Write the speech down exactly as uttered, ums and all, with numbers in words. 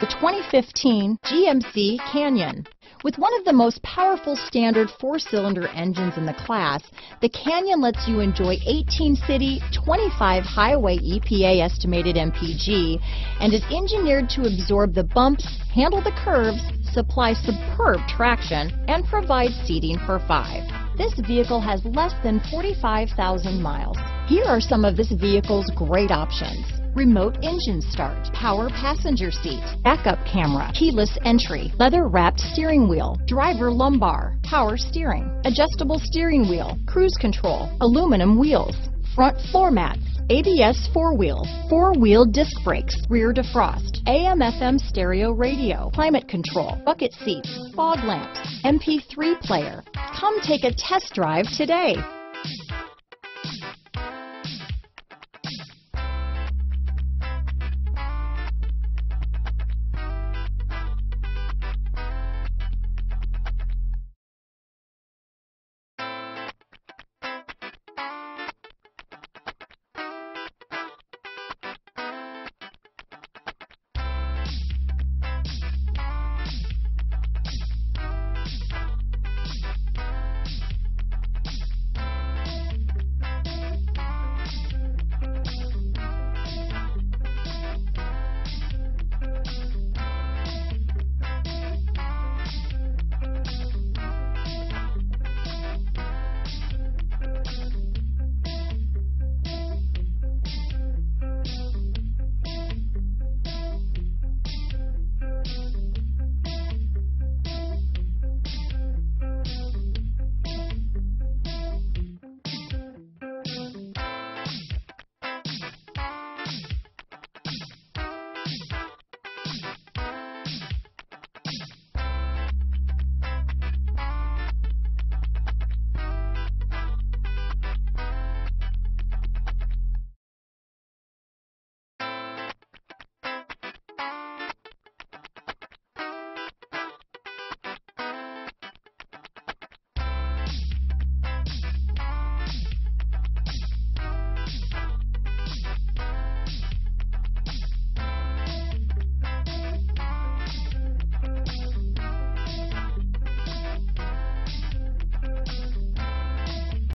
The twenty fifteen G M C Canyon. With one of the most powerful standard four-cylinder engines in the class, the Canyon lets you enjoy eighteen city, twenty-five highway E P A estimated M P G, and is engineered to absorb the bumps, handle the curves, supply superb traction, and provide seating for five. This vehicle has less than forty-five thousand miles. Here are some of this vehicle's great options: remote engine start, power passenger seat, backup camera, keyless entry, leather-wrapped steering wheel, driver lumbar, power steering, adjustable steering wheel, cruise control, aluminum wheels, front floor mats, A B S four-wheel, four-wheel disc brakes, rear defrost, A M F M stereo radio, climate control, bucket seats, fog lamps, M P three player. Come take a test drive today.